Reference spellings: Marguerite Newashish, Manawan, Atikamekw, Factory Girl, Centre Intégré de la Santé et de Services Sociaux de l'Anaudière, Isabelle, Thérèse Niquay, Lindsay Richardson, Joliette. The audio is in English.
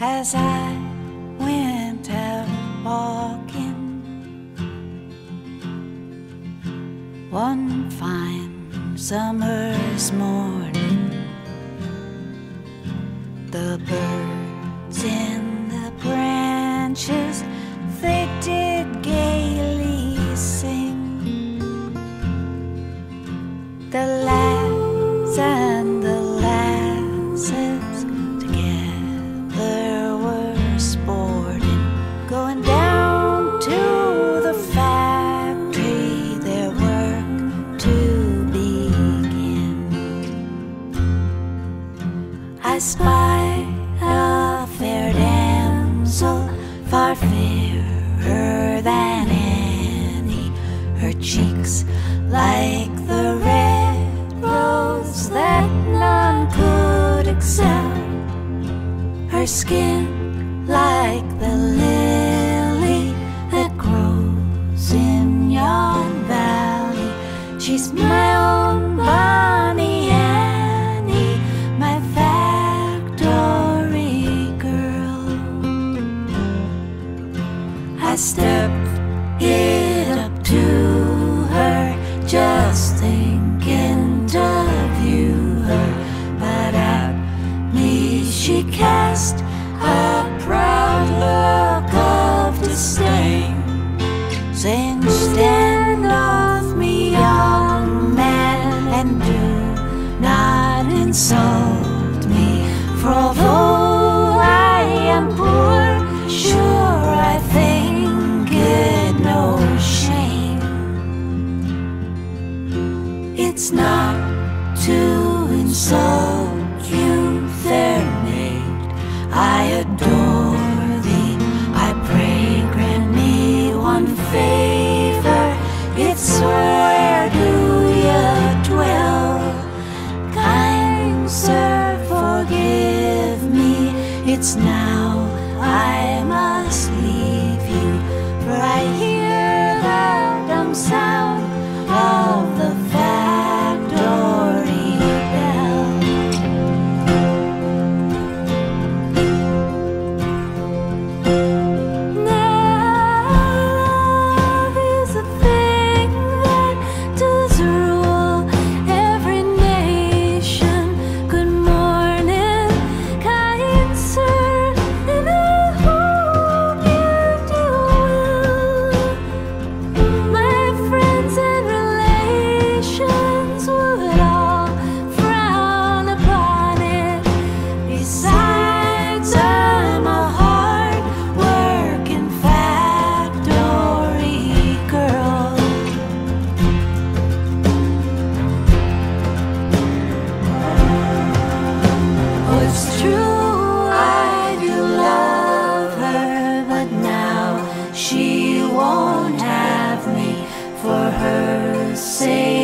As I went out walking one fine summer's morning, the birds in the branches they did gaily sing. The lads and the lasses together sporting, going down to the factory, their work to begin. I spy a fair damsel, far fairer than any, her cheeks like the red rose that none could excel, her skin like the lily that grows in yon valley. She's my own Bonnie Annie, my factory girl. I stepped it up to her, just thinking to view her, but at me she cast a proud look of disdain, saying, "Stand off me, young man, and do not insult me, for although I am poor, sure I think it no shame. It's not to insult you, fair maid, I adore thee, I pray grant me one favor, it's where do you dwell? Kind sir, forgive me, it's now I must leave you, for I hear the dumb sound of the she won't have me, for her sake